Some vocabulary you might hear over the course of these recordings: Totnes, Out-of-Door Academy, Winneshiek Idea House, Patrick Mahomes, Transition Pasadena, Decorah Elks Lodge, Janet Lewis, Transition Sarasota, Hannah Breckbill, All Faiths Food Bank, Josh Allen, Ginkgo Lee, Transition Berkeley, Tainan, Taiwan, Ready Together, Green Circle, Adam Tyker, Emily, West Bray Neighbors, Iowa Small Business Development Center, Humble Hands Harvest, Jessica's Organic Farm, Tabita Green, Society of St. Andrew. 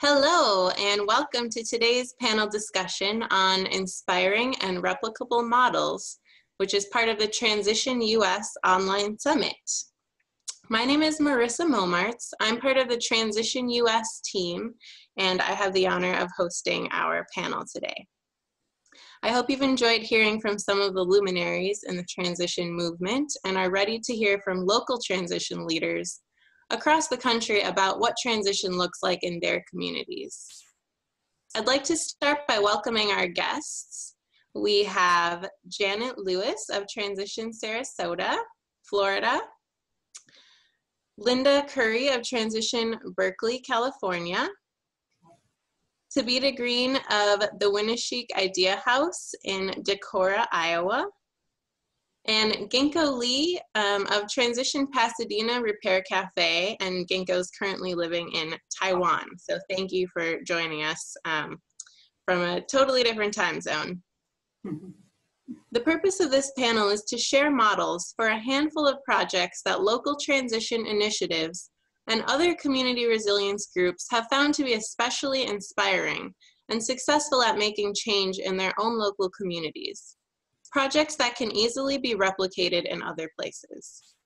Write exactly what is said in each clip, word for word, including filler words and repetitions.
Hello, and welcome to today's panel discussion on inspiring and replicable models, which is part of the Transition U S Online Summit. My name is Marissa Mommaerts. I'm part of the Transition U S team, and I have the honor of hosting our panel today. I hope you've enjoyed hearing from some of the luminaries in the transition movement and are ready to hear from local transition leaders across the country about what transition looks like in their communities. I'd like to start by welcoming our guests. We have Janet Lewis of Transition Sarasota, Florida, Linda Currie of Transition Berkeley, California, Tabita Green of the Winneshiek Idea House in Decorah, Iowa, and Ginkgo Lee um, of Transition Pasadena Repair Cafe, and Ginkgo's currently living in Taiwan. So thank you for joining us um, from a totally different time zone. Mm-hmm. The purpose of this panel is to share models for a handful of projects that local transition initiatives and other community resilience groups have found to be especially inspiring and successful at making change in their own local communities. Projects that can easily be replicated in other places.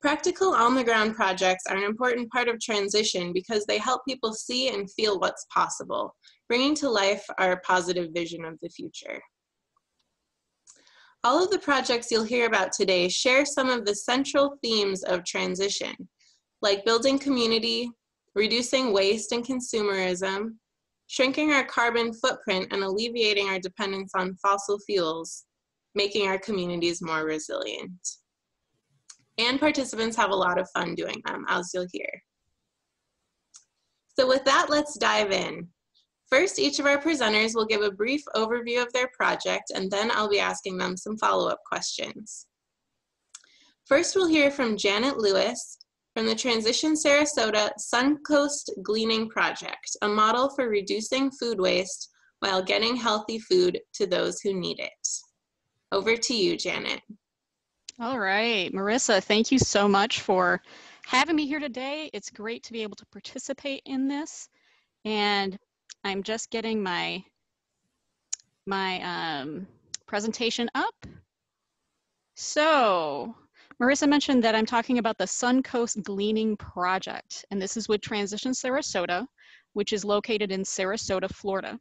Practical on-the-ground projects are an important part of transition because they help people see and feel what's possible, bringing to life our positive vision of the future. All of the projects you'll hear about today share some of the central themes of transition, like building community, reducing waste and consumerism, shrinking our carbon footprint and alleviating our dependence on fossil fuels, making our communities more resilient. And participants have a lot of fun doing them, as you'll hear. So with that, let's dive in. First, each of our presenters will give a brief overview of their project, and then I'll be asking them some follow-up questions. First, we'll hear from Janet Lewis, from the Transition Sarasota Suncoast Gleaning Project, a model for reducing food waste while getting healthy food to those who need it. Over to you, Janet. All right, Marissa, thank you so much for having me here today. It's great to be able to participate in this. And I'm just getting my, my um, presentation up. So, Marissa mentioned that I'm talking about the Suncoast Gleaning Project, and this is with Transition Sarasota, which is located in Sarasota, Florida.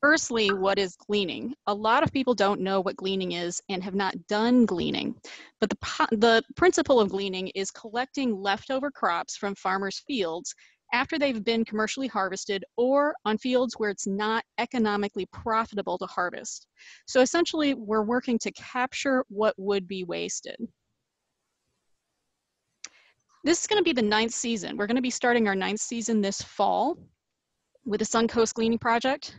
Firstly, what is gleaning? A lot of people don't know what gleaning is and have not done gleaning, but the, the principle of gleaning is collecting leftover crops from farmers' fields after they've been commercially harvested or on fields where it's not economically profitable to harvest. So essentially, we're working to capture what would be wasted. This is going to be the ninth season. We're going to be starting our ninth season this fall with the Suncoast Gleaning Project.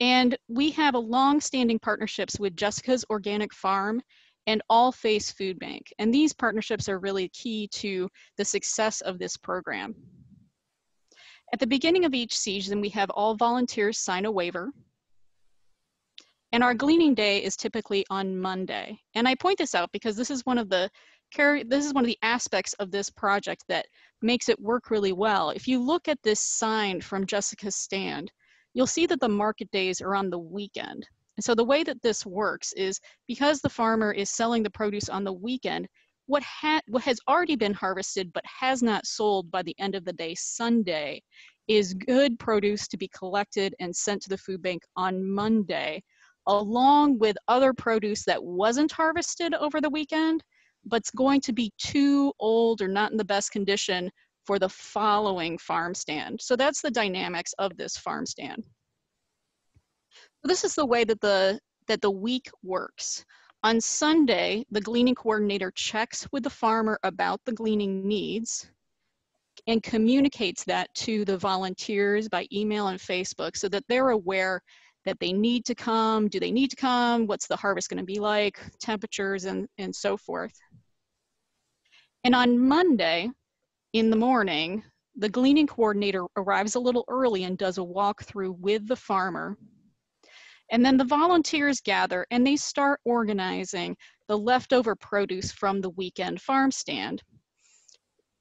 And we have a long-standing partnerships with Jessica's Organic Farm and All Faiths Food Bank. And these partnerships are really key to the success of this program. At the beginning of each season, we have all volunteers sign a waiver. And our gleaning day is typically on Monday. And I point this out because this is one of the this is one of the aspects of this project that makes it work really well. If you look at this sign from Jessica's stand, you'll see that the market days are on the weekend. And so the way that this works is because the farmer is selling the produce on the weekend, What, ha what has already been harvested but has not sold by the end of the day Sunday is good produce to be collected and sent to the food bank on Monday, along with other produce that wasn't harvested over the weekend but's going to be too old or not in the best condition for the following farm stand. So that's the dynamics of this farm stand. So this is the way that the, that the week works. On Sunday, the gleaning coordinator checks with the farmer about the gleaning needs and communicates that to the volunteers by email and Facebook so that they're aware that they need to come, do they need to come, what's the harvest going to be like, temperatures, and, and so forth. And on Monday in the morning, the gleaning coordinator arrives a little early and does a walkthrough with the farmer. And then the volunteers gather and they start organizing the leftover produce from the weekend farm stand.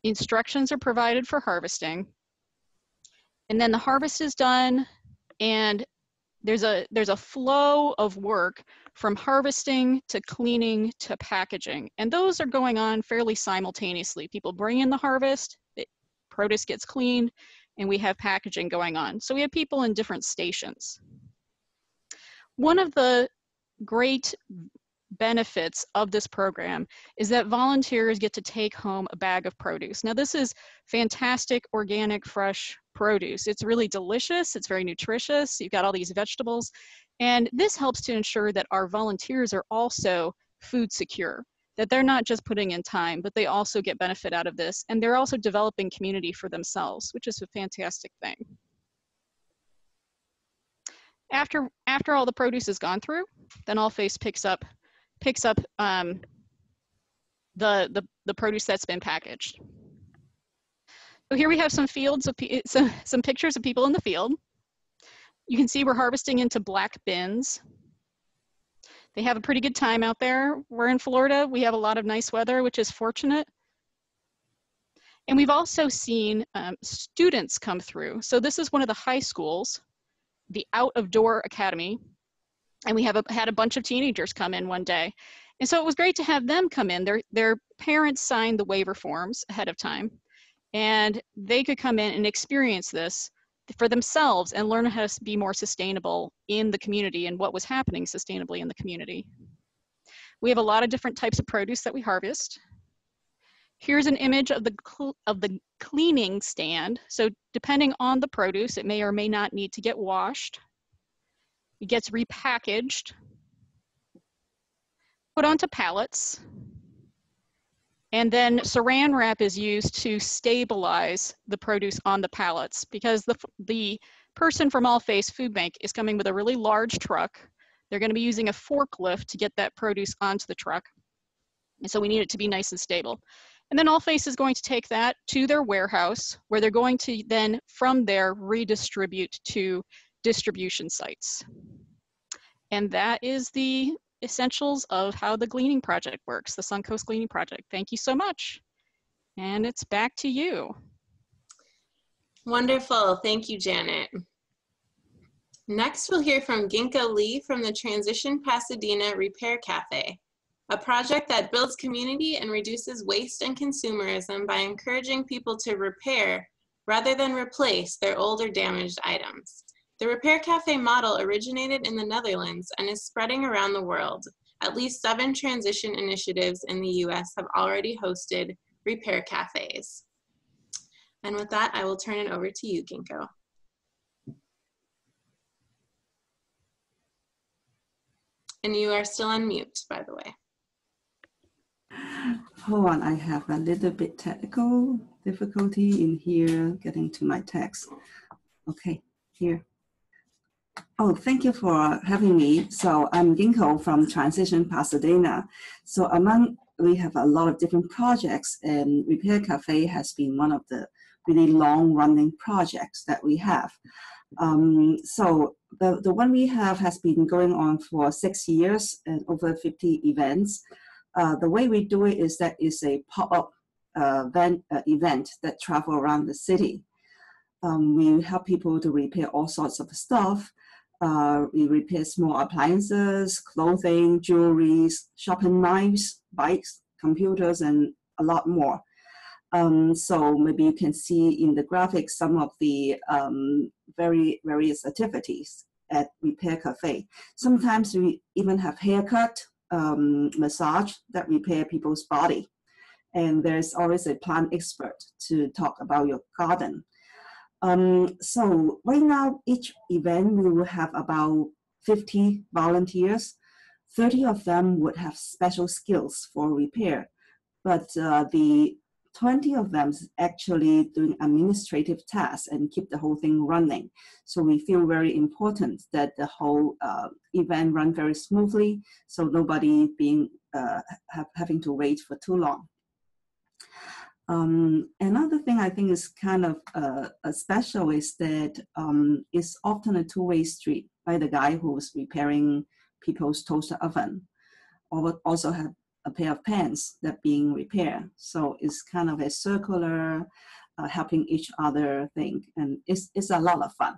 Instructions are provided for harvesting, And then the harvest is done, and there's a there's a flow of work from harvesting to cleaning to packaging. And those are going on fairly simultaneously. People bring in the harvest, it, produce gets cleaned, and we have packaging going on. So we have people in different stations. One of the great benefits of this program is that volunteers get to take home a bag of produce. Now, this is fantastic, organic, fresh produce. It's really delicious. It's very nutritious. You've got all these vegetables. And this helps to ensure that our volunteers are also food secure, that they're not just putting in time, but they also get benefit out of this. And they're also developing community for themselves, which is a fantastic thing. After, after all the produce is gone through, then All Faiths picks up picks up um, the, the, the produce that's been packaged. So here we have some fields of, some, some pictures of people in the field. You can see we're harvesting into black bins. They have a pretty good time out there. We're in Florida. We have a lot of nice weather, which is fortunate. And we've also seen um, students come through. So this is one of the high schools, the Out-of-Door Academy. And we have a, had a bunch of teenagers come in one day. And so it was great to have them come in. Their, their parents signed the waiver forms ahead of time. And they could come in and experience this for themselves and learn how to be more sustainable in the community and what was happening sustainably in the community. We have a lot of different types of produce that we harvest. Here's an image of the, of the cleaning stand. So depending on the produce, it may or may not need to get washed. It gets repackaged, put onto pallets, and then saran wrap is used to stabilize the produce on the pallets, because the, the person from All Faiths Food Bank is coming with a really large truck. They're going to be using a forklift to get that produce onto the truck, and so we need it to be nice and stable. And then All Faiths is going to take that to their warehouse, where they're going to then, from there, redistribute to distribution sites. And that is the essentials of how the gleaning project works, the Suncoast Gleaning Project. Thank you so much. And it's back to you. Wonderful. Thank you, Janet. Next, we'll hear from Ginkgo Lee from the Transition Pasadena Repair Cafe, a project that builds community and reduces waste and consumerism by encouraging people to repair rather than replace their old or damaged items. The Repair Cafe model originated in the Netherlands and is spreading around the world. At least seven transition initiatives in the U S have already hosted repair cafes. And with that, I will turn it over to you, Ginkgo. And you are still on mute, by the way. Hold on, I have a little bit technical difficulty in here getting to my text. Okay, here. Oh, thank you for having me. So I'm Ginkgo from Transition Pasadena. So among, we have a lot of different projects, and Repair Cafe has been one of the really long-running projects that we have. Um, so the, the one we have has been going on for six years and over fifty events. Uh, the way we do it is that it's a pop-up uh, event, uh, event that travel around the city. Um, we help people to repair all sorts of stuff. Uh, we repair small appliances, clothing, jewelry, shopping knives, bikes, computers, and a lot more. Um, so maybe you can see in the graphics some of the um, very various activities at Repair Cafe. Sometimes we even have haircut, um, massage that repair people's body. And there's always a plant expert to talk about your garden. Um, so right now, each event we will have about fifty volunteers. thirty of them would have special skills for repair, but uh, the twenty of them actually doing administrative tasks and keep the whole thing running. So we feel very important that the whole uh, event run very smoothly, so nobody being uh, ha having to wait for too long. Um, another thing I think is kind of uh, a special is that um, it's often a two-way street by the guy who is repairing people's toaster oven, or also have a pair of pants that being repaired. So it's kind of a circular uh, helping each other thing, and it's, it's a lot of fun.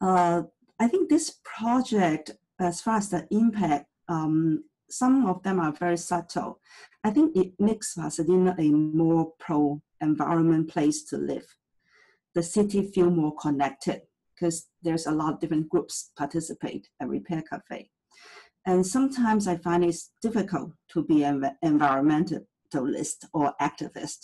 Uh, I think this project, as far as the impact, um, some of them are very subtle. I think it makes Pasadena a more pro-environment place to live. The city feels more connected because there's a lot of different groups participate at Repair Cafe. And sometimes I find it's difficult to be an environmentalist or activist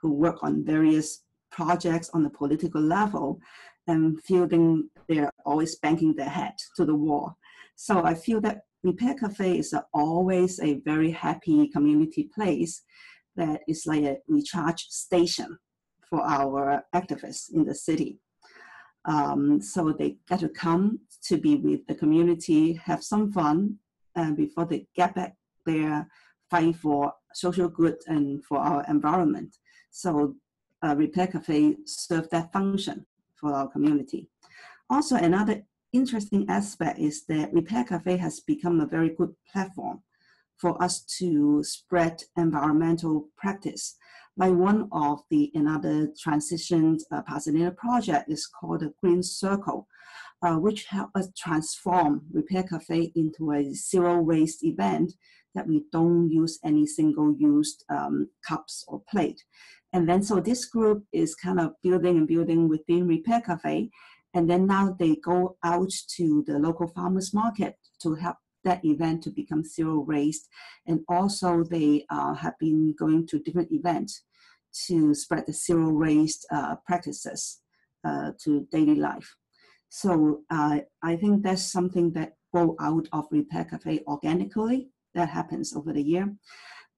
who work on various projects on the political level and feeling they're always banging their head to the wall. So I feel that Repair Cafe is a, always a very happy community place that is like a recharge station for our activists in the city. Um, so they get to come to be with the community, have some fun, and before they get back there, fight for social good and for our environment. So uh, Repair Cafe serves that function for our community. Also, another interesting aspect is that Repair Cafe has become a very good platform for us to spread environmental practice. Like one of the another transition uh, Pasadena project is called the Green Circle, uh, which helped us transform Repair Cafe into a zero waste event that we don't use any single used um, cups or plate. And then so this group is kind of building and building within Repair Cafe. And then now they go out to the local farmers market to help that event to become zero waste. And also they uh, have been going to different events to spread the zero waste uh, practices uh, to daily life. So uh, I think that's something that go out of Repair Cafe organically that happens over the year.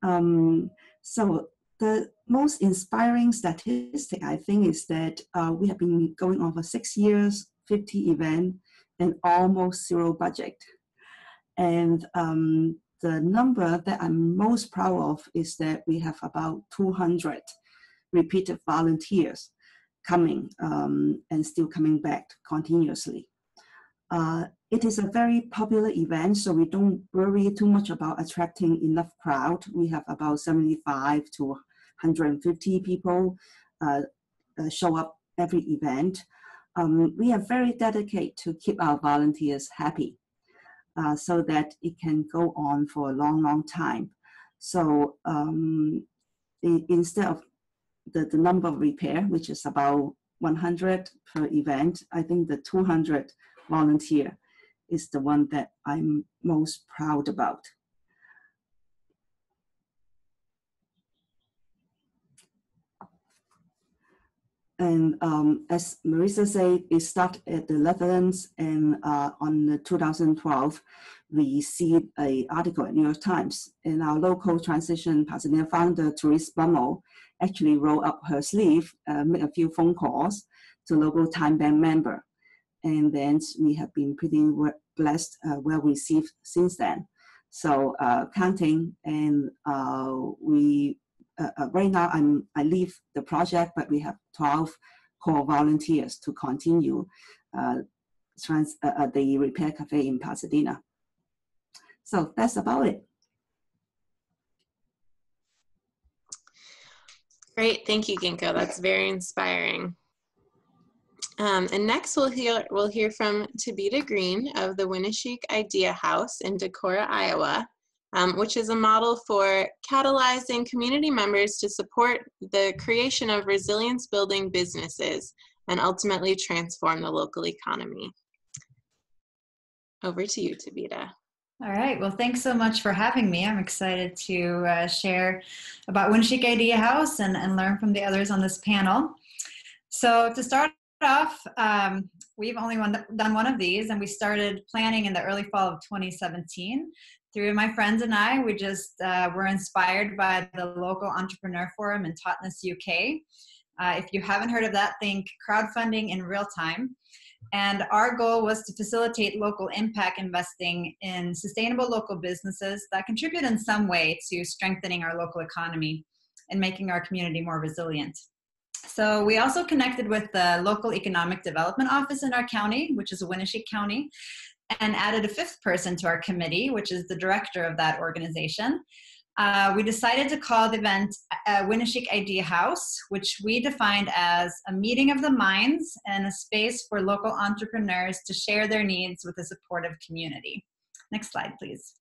Um, so the most inspiring statistic, I think, is that uh, we have been going on for six years, fifty events, and almost zero budget. And um, the number that I'm most proud of is that we have about two hundred repeated volunteers coming um, and still coming back continuously. Uh, it is a very popular event, so we don't worry too much about attracting enough crowd. We have about seventy-five to one hundred fifty people uh, uh, show up every event. Um, we are very dedicated to keep our volunteers happy. Uh, so that it can go on for a long, long time. So um, in, instead of the, the number of repair, which is about one hundred per event, I think the two hundred volunteer is the one that I'm most proud about. And um, as Marissa said, it started at the Netherlands, and uh, on the two thousand twelve, we see an article in New York Times, and our local Transition Pasadena founder, Therese Bummel, actually rolled up her sleeve, uh, made a few phone calls to local Time Bank member. And then we have been pretty blessed, uh, well received since then. So uh, counting, and uh, we Uh, uh, right now, I'm, I leave the project, but we have twelve core volunteers to continue uh, trans, uh, uh, the Repair Cafe in Pasadena. So that's about it. Great, thank you, Ginkgo. That's very inspiring. Um, and next, we'll hear we'll hear from Tabita Green of the Winneshiek Idea House in Decorah, Iowa. Um, which is a model for catalyzing community members to support the creation of resilience-building businesses and ultimately transform the local economy. Over to you, Tabita. All right, well, thanks so much for having me. I'm excited to uh, share about Winneshiek Idea House and, and learn from the others on this panel. So to start off, um, we've only one, done one of these, and we started planning in the early fall of twenty seventeen. Three of my friends and I, we just uh, were inspired by the local entrepreneur forum in Totnes, U K. Uh, if you haven't heard of that, think crowdfunding in real time. And our goal was to facilitate local impact investing in sustainable local businesses that contribute in some way to strengthening our local economy and making our community more resilient. So we also connected with the local economic development office in our county, which is Winneshiek County, and added a fifth person to our committee, which is the director of that organization. Uh, we decided to call the event uh, Winneshiek Idea House, which we defined as a meeting of the minds and a space for local entrepreneurs to share their needs with a supportive community. Next slide, please.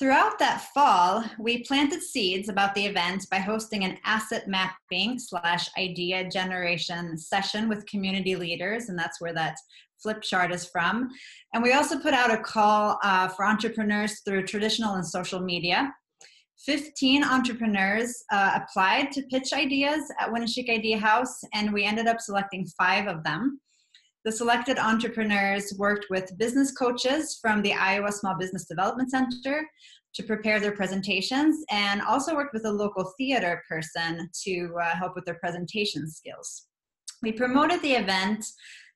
Throughout that fall, we planted seeds about the event by hosting an asset mapping slash idea generation session with community leaders, and that's where that flip chart is from. And we also put out a call uh, for entrepreneurs through traditional and social media. fifteen entrepreneurs uh, applied to pitch ideas at Winneshiek Idea House, and we ended up selecting five of them. The selected entrepreneurs worked with business coaches from the Iowa Small Business Development Center to prepare their presentations, and also worked with a local theater person to uh, help with their presentation skills. We promoted the event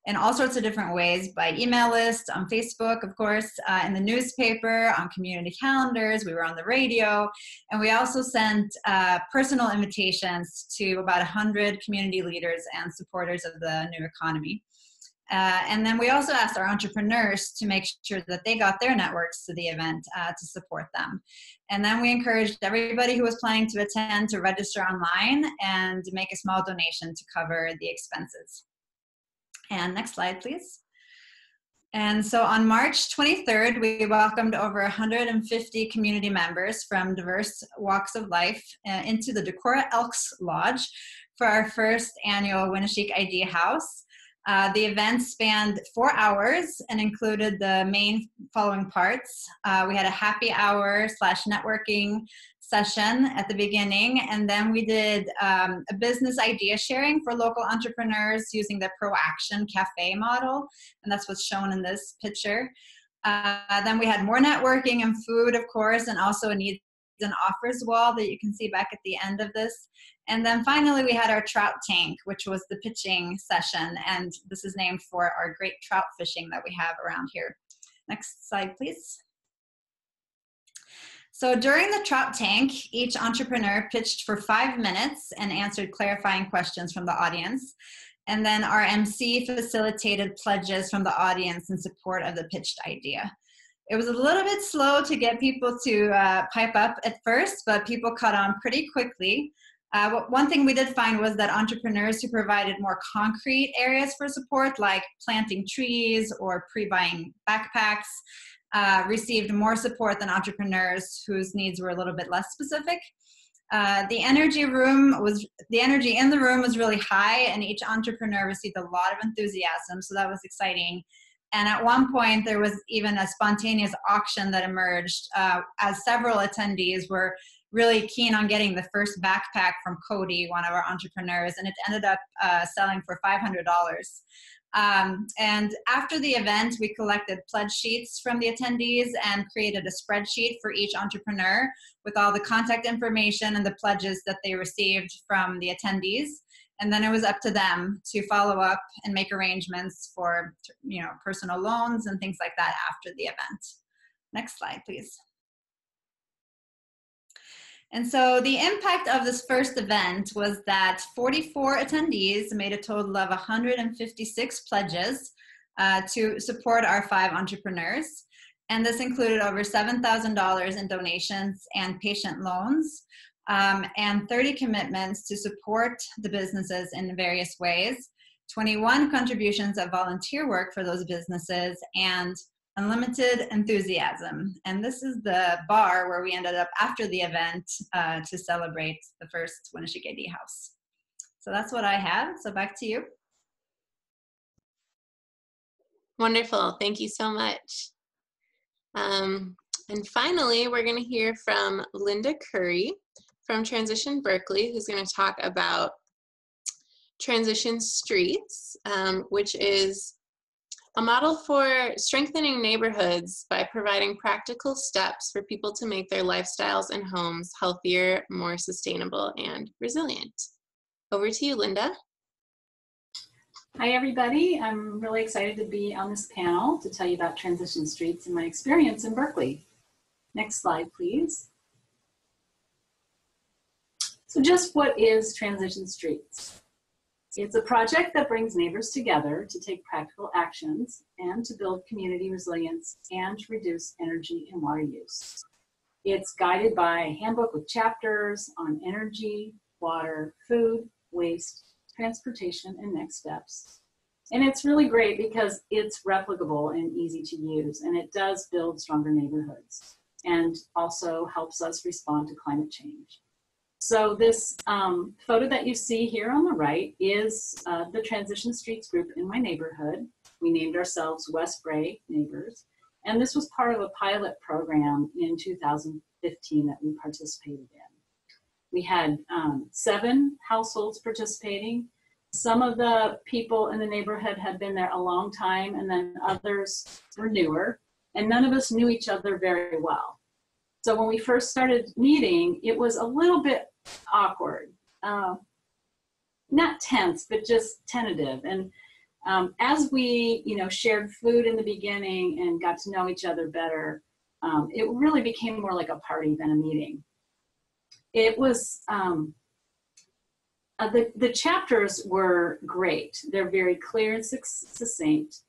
in all sorts of different ways, by email list, on Facebook, of course, uh, in the newspaper, on community calendars, we were on the radio, and we also sent uh, personal invitations to about one hundred community leaders and supporters of the new economy. Uh, and then we also asked our entrepreneurs to make sure that they got their networks to the event uh, to support them. And then we encouraged everybody who was planning to attend to register online and make a small donation to cover the expenses. And next slide, please. And so on March twenty-third, we welcomed over one hundred fifty community members from diverse walks of life uh, into the Decorah Elks Lodge for our first annual Winneshiek Idea House. Uh, the event spanned four hours and included the main following parts. Uh, we had a happy hour slash networking session at the beginning, and then we did um, a business idea sharing for local entrepreneurs using the ProAction Cafe model, and that's what's shown in this picture. Uh, then we had more networking and food, of course, and also a needs and offers wall that you can see back at the end of this. And then finally, we had our trout tank, which was the pitching session, and this is named for our great trout fishing that we have around here. Next slide, please. So during the trout tank, each entrepreneur pitched for five minutes and answered clarifying questions from the audience. And then our M C facilitated pledges from the audience in support of the pitched idea. It was a little bit slow to get people to uh, pipe up at first, but people caught on pretty quickly. Uh, one thing we did find was that entrepreneurs who provided more concrete areas for support, like planting trees or pre-buying backpacks, uh, received more support than entrepreneurs whose needs were a little bit less specific. Uh, the energy room was the energy in the room was really high, and each entrepreneur received a lot of enthusiasm, so that was exciting. And at one point, there was even a spontaneous auction that emerged uh, as several attendees were really keen on getting the first backpack from Cody, one of our entrepreneurs, and it ended up uh, selling for five hundred dollars. Um, and after the event, we collected pledge sheets from the attendees and created a spreadsheet for each entrepreneur with all the contact information and the pledges that they received from the attendees. And then it was up to them to follow up and make arrangements for, you know, personal loans and things like that after the event. Next slide, please. And so the impact of this first event was that forty-four attendees made a total of one hundred fifty-six pledges uh, to support our five entrepreneurs. And this included over seven thousand dollars in donations and patient loans, um, and thirty commitments to support the businesses in various ways, twenty-one contributions of volunteer work for those businesses, and unlimited enthusiasm. And this is the bar where we ended up after the event uh, to celebrate the first Winneshiek Idea House. So that's what I have. So back to you. Wonderful. Thank you so much. Um, and finally, we're going to hear from Linda Currie from Transition Berkeley, who's going to talk about Transition Streets, um, which is a model for strengthening neighborhoods by providing practical steps for people to make their lifestyles and homes healthier, more sustainable, and resilient. Over to you, Linda. Hi, everybody. I'm really excited to be on this panel to tell you about Transition Streets and my experience in Berkeley. Next slide, please. So just what is Transition Streets? It's a project that brings neighbors together to take practical actions and to build community resilience and to reduce energy and water use. It's guided by a handbook with chapters on energy, water, food, waste, transportation, and next steps. And it's really great because it's replicable and easy to use, and it does build stronger neighborhoods and also helps us respond to climate change. So this um, photo that you see here on the right is uh, the Transition Streets group in my neighborhood. We named ourselves West Bray Neighbors, and this was part of a pilot program in two thousand fifteen that we participated in. We had um, seven households participating. Some of the people in the neighborhood had been there a long time, and then others were newer, and none of us knew each other very well. So when we first started meeting, it was a little bit awkward, uh, not tense, but just tentative. And um, as we, you know, shared food in the beginning and got to know each other better, um, it really became more like a party than a meeting. It was, um, uh, the, the chapters were great. They're very clear and succinct,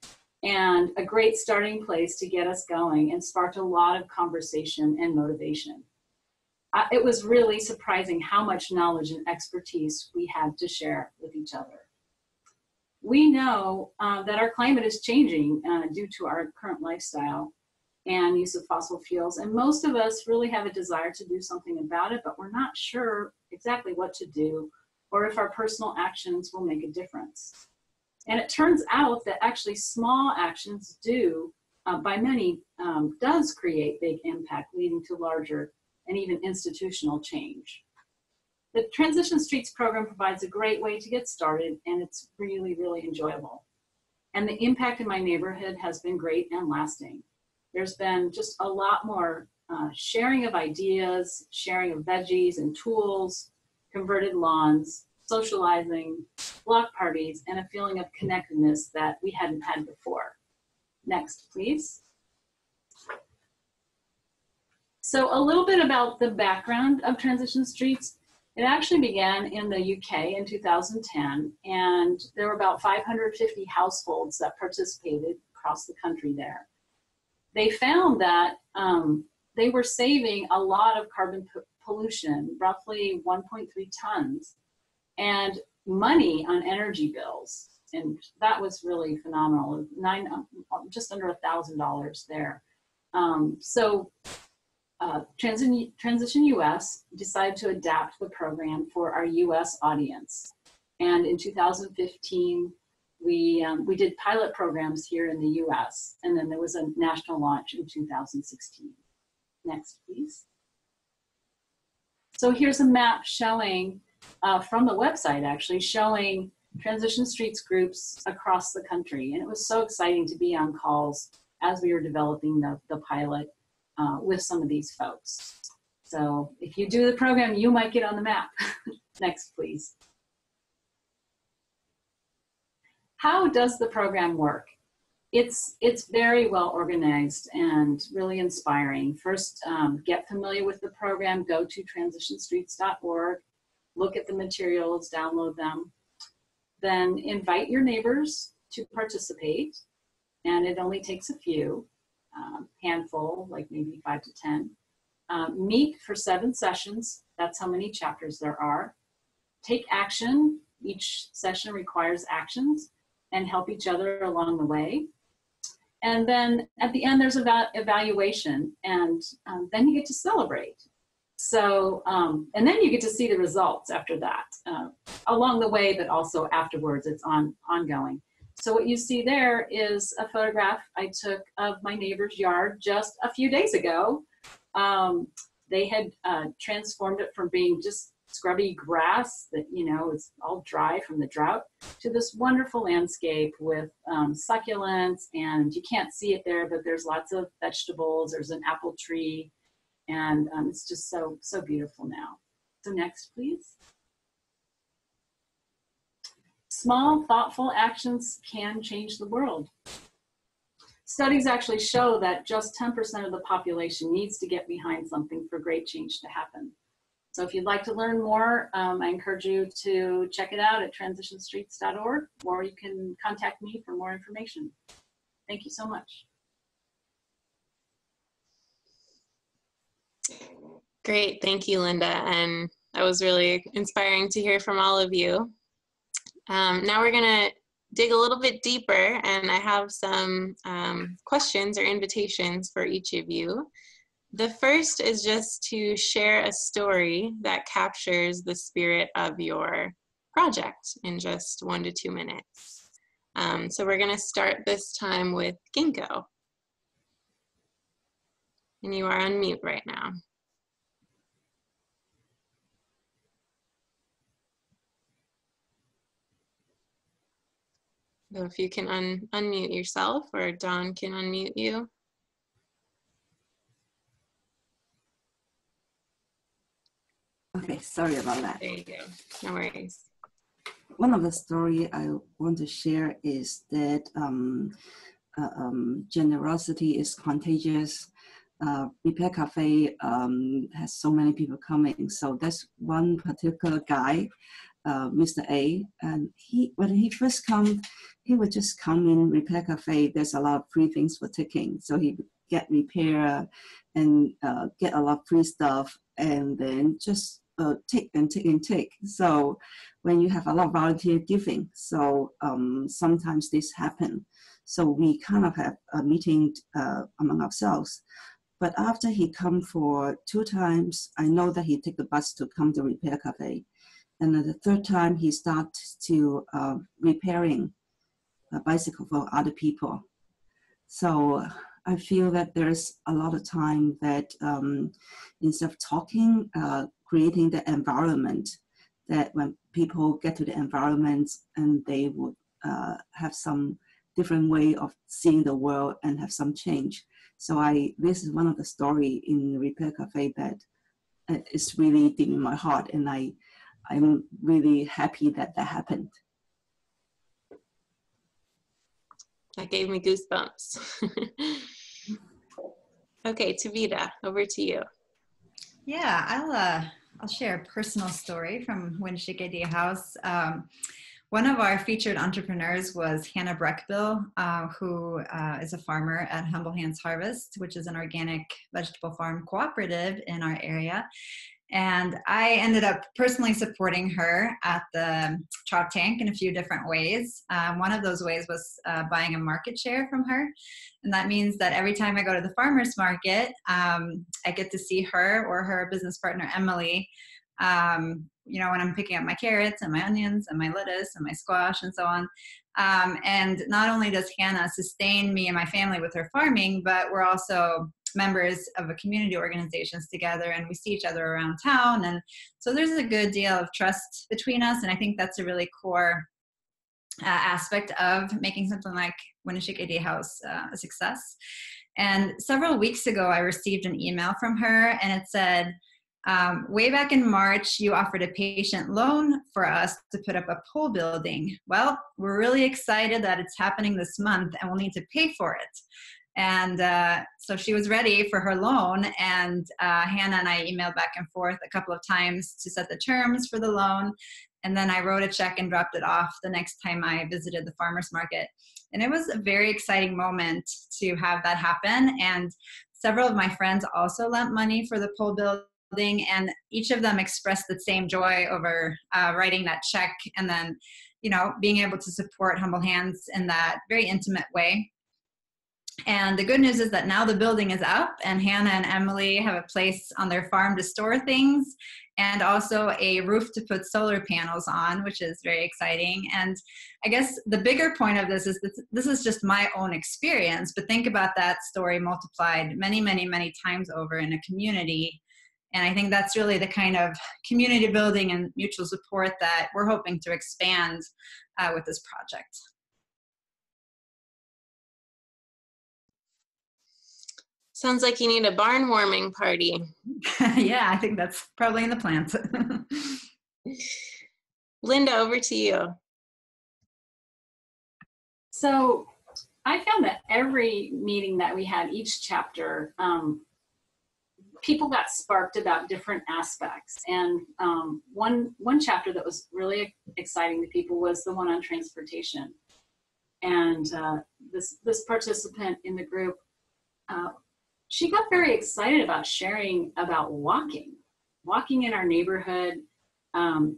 and a great starting place to get us going, and sparked a lot of conversation and motivation. Uh, it was really surprising how much knowledge and expertise we had to share with each other. We know uh, that our climate is changing uh, due to our current lifestyle and use of fossil fuels, and most of us really have a desire to do something about it, but we're not sure exactly what to do or if our personal actions will make a difference. And it turns out that actually small actions do, uh, by many, um, does create big impact, leading to larger and even institutional change. The Transition Streets program provides a great way to get started, and it's really, really enjoyable. And the impact in my neighborhood has been great and lasting. There's been just a lot more uh, sharing of ideas, sharing of veggies and tools, converted lawns, socializing, block parties, and a feeling of connectedness that we hadn't had before. Next, please. So a little bit about the background of Transition Streets. It actually began in the U K in two thousand ten, and there were about five hundred fifty households that participated across the country there. They found that um, they were saving a lot of carbon pollution, roughly one point three tons, and money on energy bills. And that was really phenomenal, Nine, just under one thousand dollars there. Um, so uh, Transition, Transition U S decided to adapt the program for our U S audience. And in two thousand fifteen, We, um, we did pilot programs here in the U S, and then there was a national launch in two thousand sixteen. Next, please. So here's a map showing, uh, from the website actually, showing Transition Streets groups across the country. And it was so exciting to be on calls as we were developing the, the pilot uh, with some of these folks. So if you do the program, you might get on the map. Next, please. How does the program work? It's, it's very well organized and really inspiring. First, um, get familiar with the program, go to Transition Streets dot org, look at the materials, download them. Then invite your neighbors to participate, and it only takes a few, um, handful, like maybe five to ten. Um, meet for seven sessions, that's how many chapters there are. Take action, each session requires actions, and help each other along the way. And then at the end, there's an evaluation, and um, then you get to celebrate. So, um, and then you get to see the results after that, uh, along the way, but also afterwards, it's on, ongoing. So what you see there is a photograph I took of my neighbor's yard just a few days ago. Um, they had uh, transformed it from being just scrubby grass that, you know, it's all dry from the drought, to this wonderful landscape with um, succulents, and you can't see it there, but there's lots of vegetables, there's an apple tree, and um, it's just so, so beautiful now. So next, please. Small, thoughtful actions can change the world. Studies actually show that just ten percent of the population needs to get behind something for great change to happen. So if you'd like to learn more, um, I encourage you to check it out at Transition Streets dot org, or you can contact me for more information. Thank you so much. Great, thank you, Linda. And that was really inspiring to hear from all of you. Um, now we're gonna dig a little bit deeper, and I have some um, questions or invitations for each of you. The first is just to share a story that captures the spirit of your project in just one to two minutes. Um, so we're gonna start this time with Ginkgo. And you are on mute right now. So if you can un unmute yourself, or Don can unmute you. Okay, sorry about that. There you go, no worries. One of the story I want to share is that um, uh, um, generosity is contagious. Uh, Repair Cafe um, has so many people coming. So that's one particular guy, uh, Mister A, and he when he first come, he would just come in Repair Cafe. There's a lot of free things for taking. So he would get repair and uh, get a lot of free stuff, and then just uh, take and take and take. So when you have a lot of volunteer giving, so um, sometimes this happens. So we kind of have a meeting uh, among ourselves. But after he come for two times, I know that he take the bus to come to Repair Cafe. And then the third time he starts to uh, repairing a bicycle for other people. So I feel that there's a lot of time that um, instead of talking, uh, creating the environment, that when people get to the environment and they would uh, have some different way of seeing the world and have some change. So I, this is one of the story in Repair Cafe that uh, is really deep in my heart, and I, I'm really happy that that happened. That gave me goosebumps. Okay, Tabita, over to you. Yeah, I'll, uh, I'll share a personal story from Winneshiek Idea House. Um, One of our featured entrepreneurs was Hannah Breckbill, uh, who uh, is a farmer at Humble Hands Harvest, which is an organic vegetable farm cooperative in our area. And I ended up personally supporting her at the Trout Tank in a few different ways. Uh, one of those ways was uh, buying a market share from her. And that means that every time I go to the farmer's market, um, I get to see her or her business partner, Emily, um, you know, when I'm picking up my carrots and my onions and my lettuce and my squash and so on. Um, and not only does Hannah sustain me and my family with her farming, but we're also members of a community organizations together, and we see each other around town. And so there's a good deal of trust between us. And I think that's a really core uh, aspect of making something like Winneshiek Idea House uh, a success. And several weeks ago, I received an email from her, and it said, Um, way back in March, you offered a patient loan for us to put up a pole building. Well, we're really excited that it's happening this month, and we'll need to pay for it. And uh, so she was ready for her loan, and uh, Hannah and I emailed back and forth a couple of times to set the terms for the loan. And then I wrote a check and dropped it off the next time I visited the farmer's market. And it was a very exciting moment to have that happen. And several of my friends also lent money for the pole building. And each of them expressed the same joy over uh, writing that check, and then, you know, being able to support Humble Hands in that very intimate way. And the good news is that now the building is up, and Hannah and Emily have a place on their farm to store things, and also a roof to put solar panels on, which is very exciting. And I guess the bigger point of this is that this is just my own experience, but think about that story multiplied many, many, many times over in a community. And I think that's really the kind of community building and mutual support that we're hoping to expand uh, with this project. Sounds like you need a barn warming party. Yeah, I think that's probably in the plans. Linda, over to you. So I found that every meeting that we had, each chapter, um, people got sparked about different aspects. And um, one, one chapter that was really exciting to people was the one on transportation. And uh, this, this participant in the group, uh, she got very excited about sharing about walking, walking in our neighborhood. Um,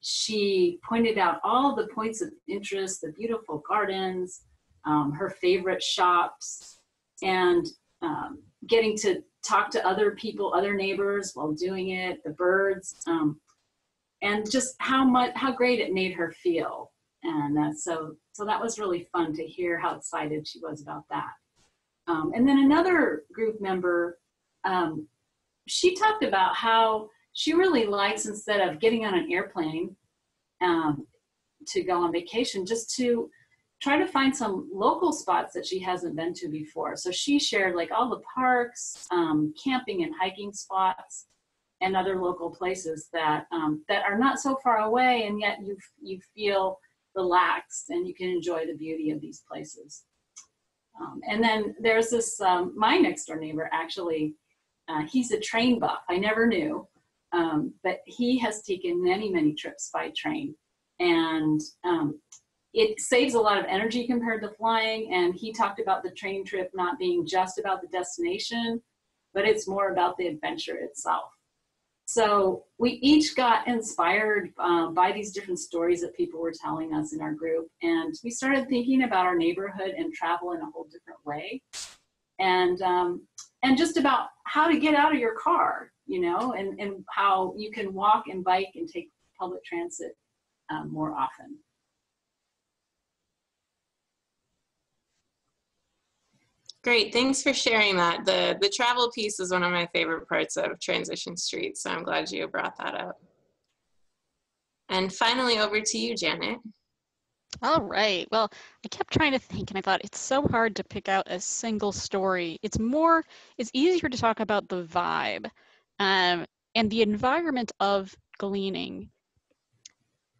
she pointed out all the points of interest, the beautiful gardens, um, her favorite shops, and um, getting to talk to other people, other neighbors while doing it, the birds, um, and just how much, how great it made her feel. And uh, so, so that was really fun to hear how excited she was about that. Um, and then another group member, um, she talked about how she really likes, instead of getting on an airplane um, to go on vacation, just to try to find some local spots that she hasn't been to before. So she shared like all the parks, um, camping and hiking spots, and other local places that um, that are not so far away, and yet you you feel relaxed and you can enjoy the beauty of these places. Um, and then there's this, um, my next door neighbor, actually, uh, he's a train buff. I never knew, um, but he has taken many, many trips by train, and um, it saves a lot of energy compared to flying. And he talked about the train trip not being just about the destination, but it's more about the adventure itself. So we each got inspired uh, by these different stories that people were telling us in our group. And we started thinking about our neighborhood and travel in a whole different way. And, um, and just about how to get out of your car, you know, and, and how you can walk and bike and take public transit um, more often. Great, thanks for sharing that. The, the travel piece is one of my favorite parts of Transition Streets, so I'm glad you brought that up. And finally, over to you, Janet. All right, well, I kept trying to think, and I thought it's so hard to pick out a single story. It's more, it's easier to talk about the vibe um, and the environment of gleaning.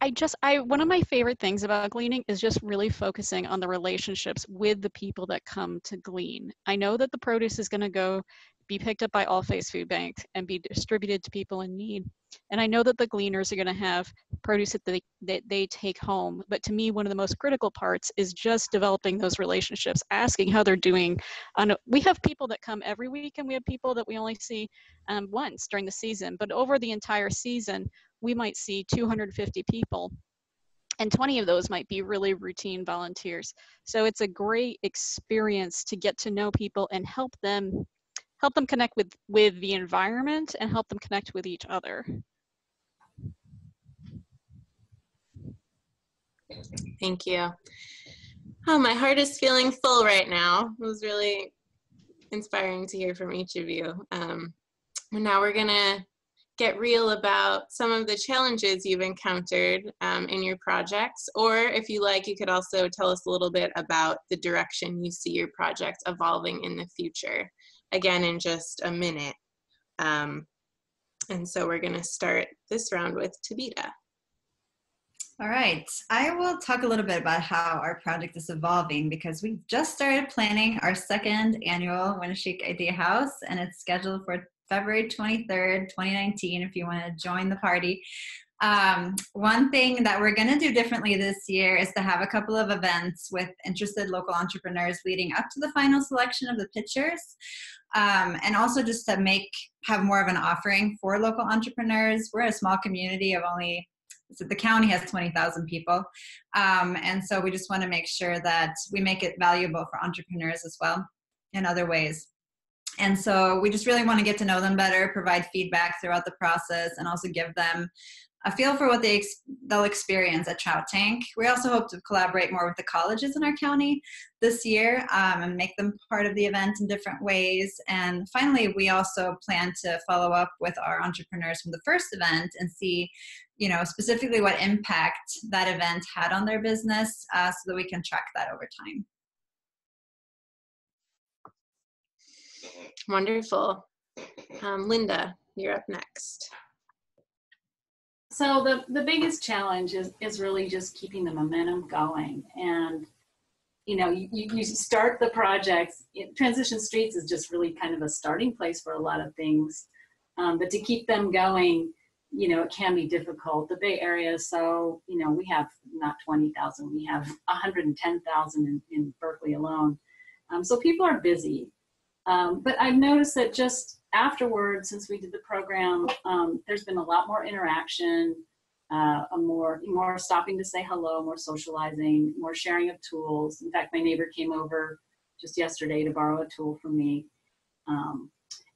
I just, I, one of my favorite things about gleaning is just really focusing on the relationships with the people that come to glean. I know that the produce is going to go be picked up by All Faiths Food Bank and be distributed to people in need. And I know that the gleaners are going to have produce that they, that they take home. But to me, one of the most critical parts is just developing those relationships, asking how they're doing. On, we have people that come every week, and we have people that we only see um, once during the season. But over the entire season, we might see two hundred fifty people, and twenty of those might be really routine volunteers. So it's a great experience to get to know people and help them help them connect with, with the environment and help them connect with each other. Thank you. Oh, my heart is feeling full right now. It was really inspiring to hear from each of you. Um, and now we're gonna get real about some of the challenges you've encountered um, in your projects, or if you like, you could also tell us a little bit about the direction you see your project evolving in the future, again, in just a minute. Um, and so we're gonna start this round with Tabita. All right, I will talk a little bit about how our project is evolving, because we just started planning our second annual Winneshiek Idea House, and it's scheduled for February twenty-third, twenty nineteen, if you want to join the party. Um, one thing that we're going to do differently this year is to have a couple of events with interested local entrepreneurs leading up to the final selection of the pictures, um, and also just to make have more of an offering for local entrepreneurs. We're a small community of only, so the county has twenty thousand people, um, and so we just want to make sure that we make it valuable for entrepreneurs as well in other ways. And so we just really want to get to know them better, provide feedback throughout the process, and also give them a feel for what they ex they'll experience at Trout Tank. We also hope to collaborate more with the colleges in our county this year um, and make them part of the event in different ways. And finally, we also plan to follow up with our entrepreneurs from the first event and see, you know, specifically what impact that event had on their business uh, so that we can track that over time. Wonderful. Um, Linda, you're up next. So the, the biggest challenge is, is really just keeping the momentum going. And, you know, you, you start the projects. Transition Streets is just really kind of a starting place for a lot of things. Um, but to keep them going, you know, it can be difficult. The Bay Area, so, you know, we have not twenty thousand. We have one hundred ten thousand in, in Berkeley alone. Um, so people are busy. Um, but I've noticed that just afterwards, since we did the program, um, there's been a lot more interaction, uh, a more, more stopping to say hello, more socializing, more sharing of tools. In fact, my neighbor came over just yesterday to borrow a tool from me. Um,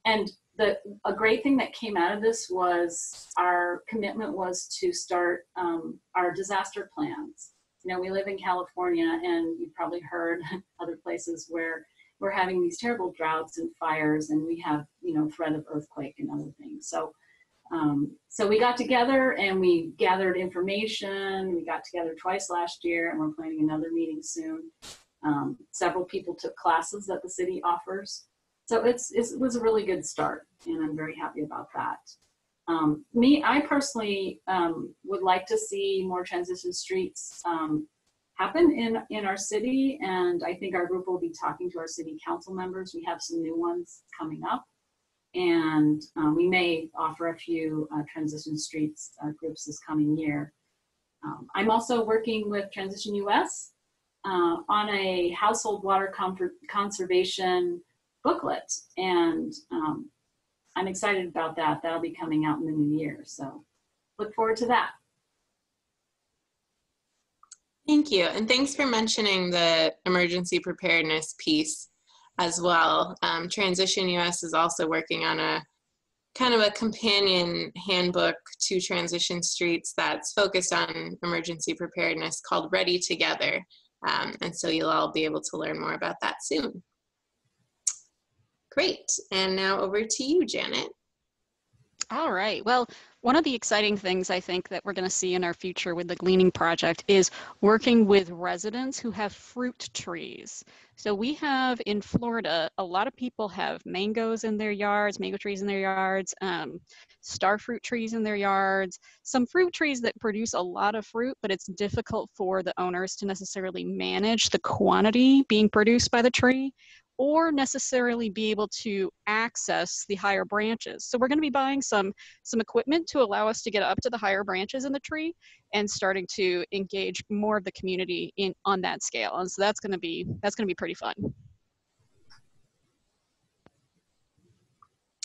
and the, a great thing that came out of this was our commitment was to start um, our disaster plans. You know, we live in California, and you've probably heard other places where we're having these terrible droughts and fires, and we have, you know, threat of earthquake and other things. So, um, so we got together and we gathered information. We got together twice last year, and we're planning another meeting soon. Um, several people took classes that the city offers. So it's, it's, it was a really good start, and I'm very happy about that. Um, me, I personally um, would like to see more Transition Streets um, happen in, in our city, and I think our group will be talking to our city council members. We have some new ones coming up, and um, we may offer a few uh, Transition Streets uh, groups this coming year. Um, I'm also working with Transition U S uh, on a household water comfort conservation booklet, and um, I'm excited about that. That'll be coming out in the new year, so look forward to that. Thank you, and thanks for mentioning the emergency preparedness piece as well. Um, Transition U S is also working on a kind of a companion handbook to Transition Streets that's focused on emergency preparedness called Ready Together, um, and so you'll all be able to learn more about that soon. Great, and now over to you, Janet. All right, well, one of the exciting things I think that we're going to see in our future with the Gleaning Project is working with residents who have fruit trees. So we have in Florida, a lot of people have mangoes in their yards, mango trees in their yards, um, star fruit trees in their yards, some fruit trees that produce a lot of fruit, but it's difficult for the owners to necessarily manage the quantity being produced by the tree, or necessarily be able to access the higher branches. So we're going to be buying some some equipment to allow us to get up to the higher branches in the tree and starting to engage more of the community in on that scale. And so that's going to be that's going to be pretty fun.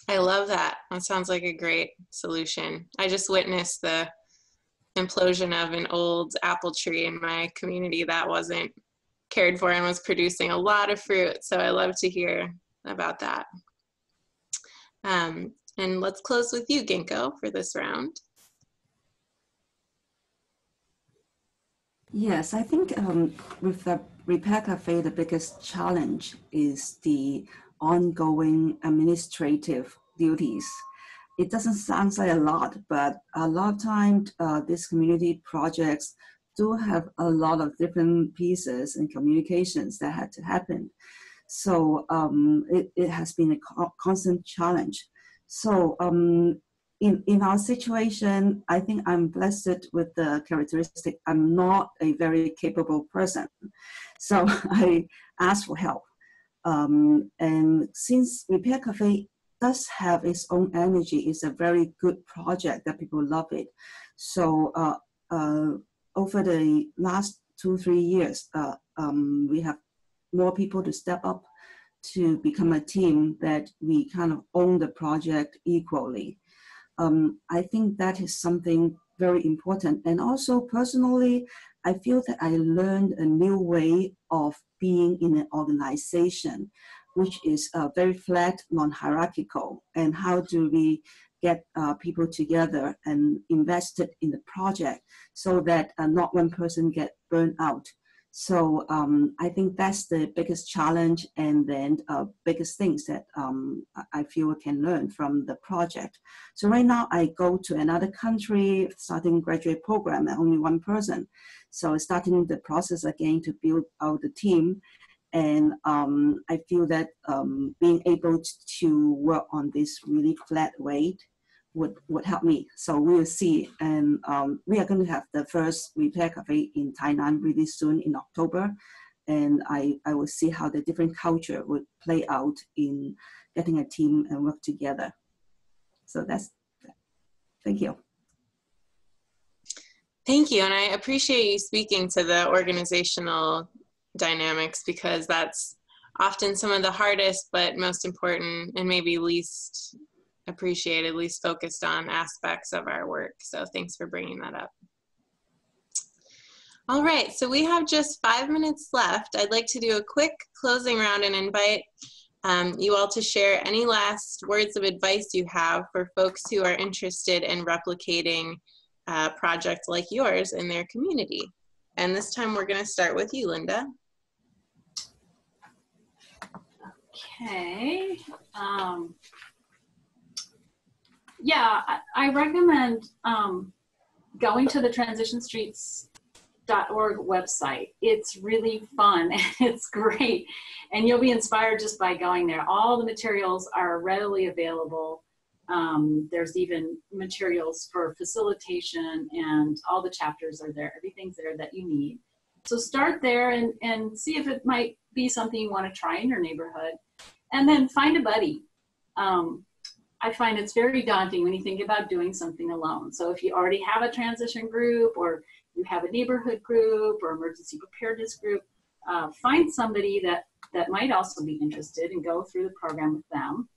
I love that. That sounds like a great solution. I just witnessed the implosion of an old apple tree in my community that wasn't cared for and was producing a lot of fruit. So I love to hear about that. Um, and let's close with you, Ginkgo, for this round. Yes, I think um, with the repair cafe, the biggest challenge is the ongoing administrative duties. It doesn't sound like a lot, but a lot of times uh, these community projects do have a lot of different pieces and communications that had to happen. So um, it, it has been a co constant challenge. So um, in, in our situation, I think I'm blessed with the characteristic, I'm not a very capable person. So I asked for help. Um, and since Repair Cafe does have its own energy, it's a very good project that people love it. So uh, uh, over the last two, three years, uh, um, we have more people to step up to become a team that we kind of own the project equally. Um, I think that is something very important. And also personally, I feel that I learned a new way of being in an organization, which is uh, very flat, non-hierarchical, and how do we get uh, people together and invested in the project so that uh, not one person get burned out. So um, I think that's the biggest challenge, and then uh, biggest things that um, I feel we can learn from the project. So right now I go to another country, starting graduate program, and only one person. So starting the process again to build out the team. And um, I feel that um, being able to work on this really flat rate would, would help me. So we'll see. And um, we are going to have the first Repair Cafe in Tainan really soon in October. And I, I will see how the different culture would play out in getting a team and work together. So that's, thank you. Thank you. And I appreciate you speaking to the organizational dynamics, because that's often some of the hardest but most important and maybe least appreciated, least focused on aspects of our work. So thanks for bringing that up. All right, so we have just five minutes left. I'd like to do a quick closing round and invite um, you all to share any last words of advice you have for folks who are interested in replicating a project like yours in their community. And this time we're gonna start with you, Linda. Okay. Um, yeah, I, I recommend um, going to the Transition Streets dot org website. It's really fun and it's great. And you'll be inspired just by going there. All the materials are readily available. Um, there's even materials for facilitation and all the chapters are there. Everything's there that you need. So start there and, and see if it might be something you want to try in your neighborhood. And then find a buddy. Um, I find it's very daunting when you think about doing something alone. So if you already have a transition group or you have a neighborhood group or emergency preparedness group, uh, find somebody that, that might also be interested and go through the program with them.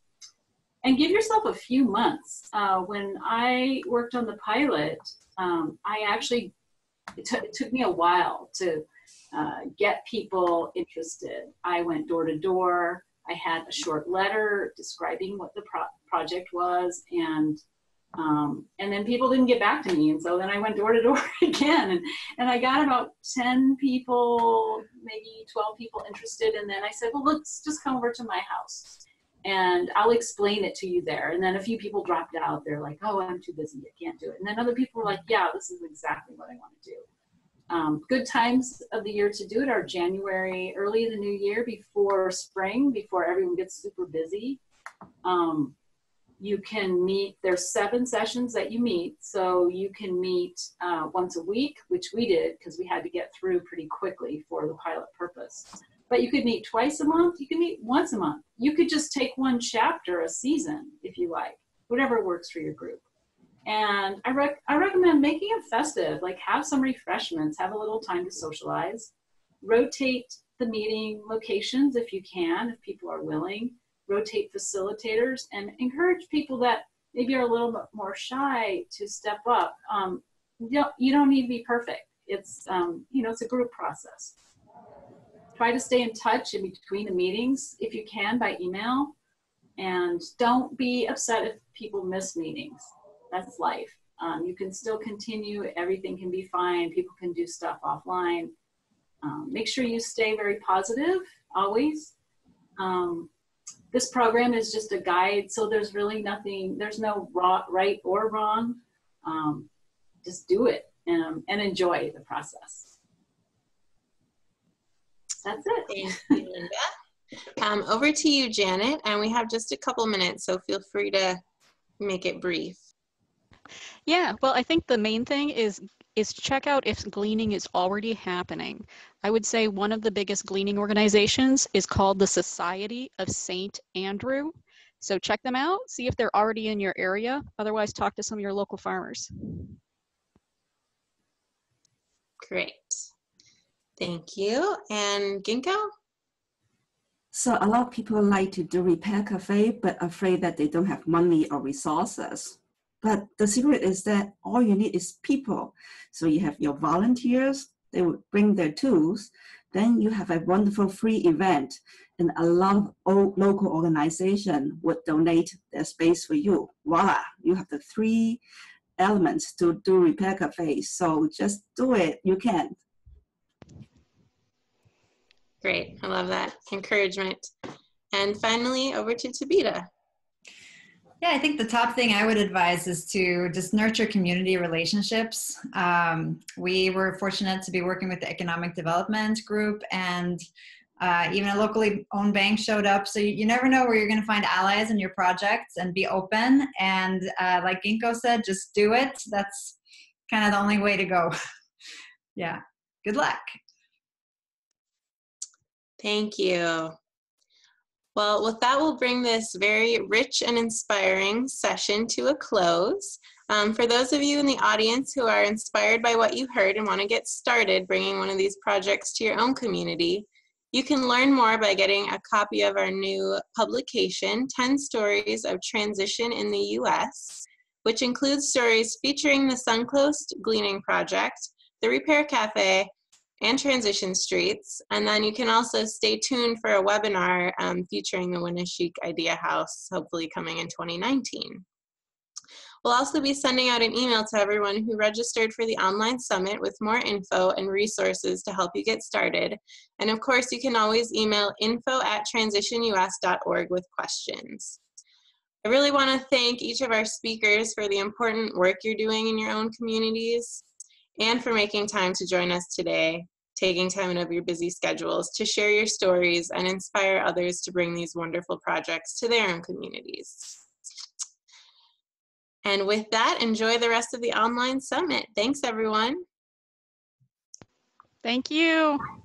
And give yourself a few months. Uh, when I worked on the pilot, um, I actually, it, it took me a while to uh, get people interested. I went door to door. I had a short letter describing what the pro project was, and um, and then people didn't get back to me, and so then I went door to door again, and, and I got about ten people, maybe twelve people interested, and then I said, well, let's just come over to my house, and I'll explain it to you there. And then a few people dropped out. They're like, oh, I'm too busy, I can't do it. And then other people were like, yeah, this is exactly what I want to do. Um, good times of the year to do it are January, early in the new year, before spring, before everyone gets super busy. Um, you can meet, there's seven sessions that you meet, so you can meet uh, once a week, which we did because we had to get through pretty quickly for the pilot purpose. But you could meet twice a month, you can meet once a month. You could just take one chapter a season if you like, whatever works for your group. And I, rec I recommend making it festive, like have some refreshments, have a little time to socialize, rotate the meeting locations if you can, if people are willing, rotate facilitators, and encourage people that maybe are a little bit more shy to step up. Um, you don't, you don't need to be perfect. It's, um, you know, it's a group process. Try to stay in touch in between the meetings if you can by email, and don't be upset if people miss meetings. That's life. Um, you can still continue. Everything can be fine. People can do stuff offline. Um, make sure you stay very positive always. Um, this program is just a guide, so there's really nothing, there's no raw, right or wrong. Um, just do it and, and enjoy the process. That's it. Thank you, Linda. Um, over to you, Janet, and we have just a couple minutes, so feel free to make it brief. Yeah, well, I think the main thing is is check out if gleaning is already happening. I would say one of the biggest gleaning organizations is called the Society of Saint Andrew. So check them out, see if they're already in your area. Otherwise, talk to some of your local farmers. Great. Thank you. And Ginkgo? So a lot of people like to do repair cafe, but afraid that they don't have money or resources. But the secret is that all you need is people. So you have your volunteers, they will bring their tools. Then you have a wonderful free event, and a lot of old local organization would donate their space for you. Voila, you have the three elements to do repair cafes. So just do it, you can. Great, I love that encouragement. And finally, over to Tabita. Yeah, I think the top thing I would advise is to just nurture community relationships. Um, we were fortunate to be working with the Economic Development Group, and uh, even a locally owned bank showed up. So you, you never know where you're going to find allies in your projects, and be open. And uh, like Ginkgo said, just do it. That's kind of the only way to go. Yeah, good luck. Thank you. Well, with that, we'll bring this very rich and inspiring session to a close. Um, for those of you in the audience who are inspired by what you heard and want to get started bringing one of these projects to your own community, You can learn more by getting a copy of our new publication, ten stories of Transition in the U S, which includes stories featuring the Suncoast Gleaning Project, the Repair Cafe, and Transition Streets. And then you can also stay tuned for a webinar um, featuring the Winneshiek Idea House, hopefully coming in twenty nineteen. We'll also be sending out an email to everyone who registered for the online summit with more info and resources to help you get started. And of course, you can always email info at transition U S dot org with questions. I really want to thank each of our speakers for the important work you're doing in your own communities and for making time to join us today, taking time out of your busy schedules to share your stories and inspire others to bring these wonderful projects to their own communities. And with that, enjoy the rest of the online summit. Thanks, everyone. Thank you.